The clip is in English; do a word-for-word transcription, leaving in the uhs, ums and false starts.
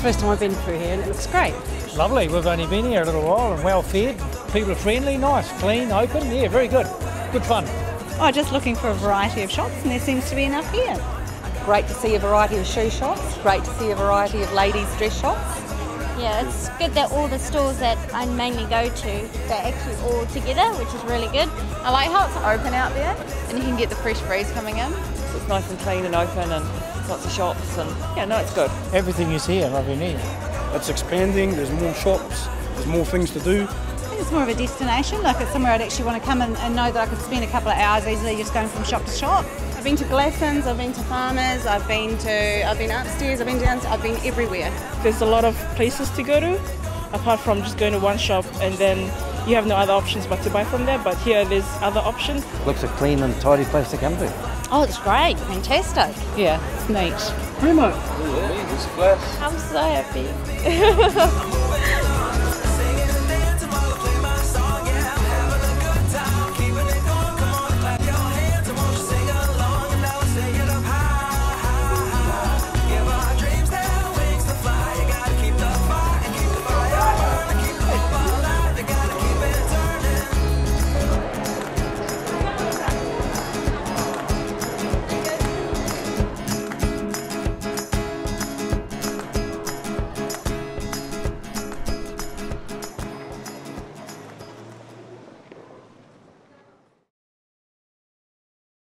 the first time I've been through here and it looks great. Lovely, we've only been here a little while and well fed, people are friendly, nice, clean, open, yeah, very good, good fun. Oh, just looking for a variety of shops and there seems to be enough here. Great to see a variety of shoe shops, great to see a variety of ladies' dress shops. Yeah, it's good that all the stores that I mainly go to, they're actually all together, which is really good. I like how it's open out there and you can get the fresh breeze coming in. So it's nice and clean and open and lots of shops and yeah, no, it's good. Everything is here, I've been here. It's expanding, there's more shops, there's more things to do. It's more of a destination, like it's somewhere I'd actually want to come and, and know that I could spend a couple of hours easily just going from shop to shop. I've been to Glassons, I've been to Farmers, I've been to, I've been upstairs, I've been downstairs, I've been everywhere. There's a lot of places to go to, apart from just going to one shop and then you have no other options but to buy from there, but here there's other options. Looks a clean and tidy place to come to. Oh, it's great, fantastic. Yeah, it's neat. Remote. Oh, yeah, it's class. I'm so happy.